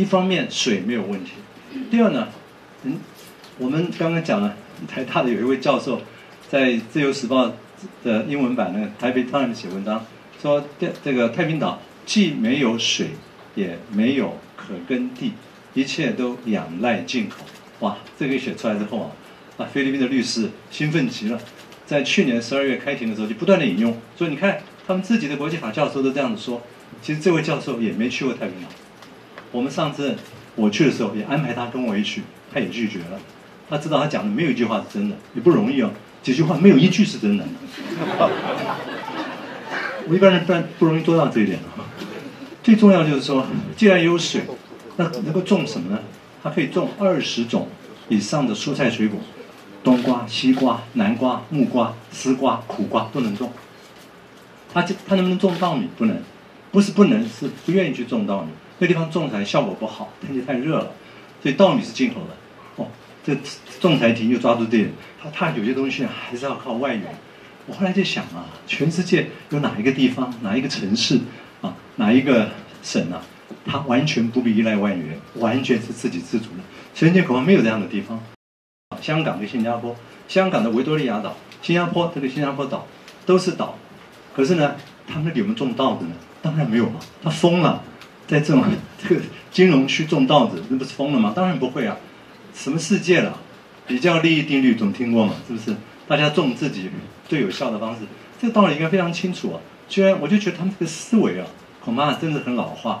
一方面水没有问题，第二呢，我们刚刚讲了，台大的有一位教授在《自由时报》的英文版那个《台北 Times》写文章说，这个太平岛既没有水，也没有可耕地，一切都仰赖进口。哇，这个写出来之后啊，啊，菲律宾的律师兴奋极了，在去年12月开庭的时候就不断的引用，说你看他们自己的国际法教授都这样子说。其实这位教授也没去过太平岛，我们上次我去的时候也安排他跟我一起，他也拒绝了。他知道他讲的没有一句话是真的，也不容易哦，几句话没有一句是真的。我一般人不容易做到这一点。最重要就是说，既然有水，那能够种什么呢？它可以种20种以上的蔬菜水果，冬瓜、西瓜、南瓜、木瓜、丝瓜、苦瓜都能种。它能不能种稻米？不能。不是不能，是不愿意去种稻米。那地方种起来效果不好，天气太热了，所以稻米是进口的。哦，这仲裁庭就抓住这点，他有些东西还是要靠外援。我后来就想啊，全世界有哪一个地方、哪一个城市啊、哪一个省啊，它完全不必依赖外援，完全是自给自足的？全世界恐怕没有这样的地方。香港跟新加坡，香港的维多利亚岛，新加坡这个新加坡岛都是岛，可是呢，他们那里有没有种稻子呢？当然没有嘛，他疯了，在这个金融区种稻子，那不是疯了吗？当然不会啊，什么世界了？比较利益定律总听过嘛，是不是？大家种自己最有效的方式，这个道理应该非常清楚啊。居然我就觉得他们这个思维啊，恐怕真的很老化。